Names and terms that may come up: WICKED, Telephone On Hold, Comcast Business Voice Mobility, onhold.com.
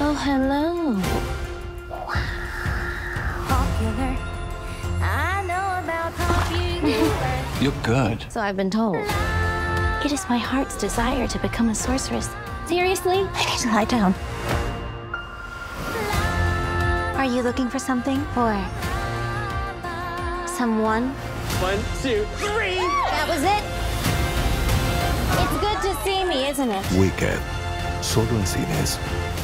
Oh, hello. Popular. I know about popular. You're good. So I've been told. It is my heart's desire to become a sorceress. Seriously? I need to lie down. Are you looking for something? Or someone? 1, 2, 3! That was it! It's good to see me, isn't it? Wicked. Solo en cines.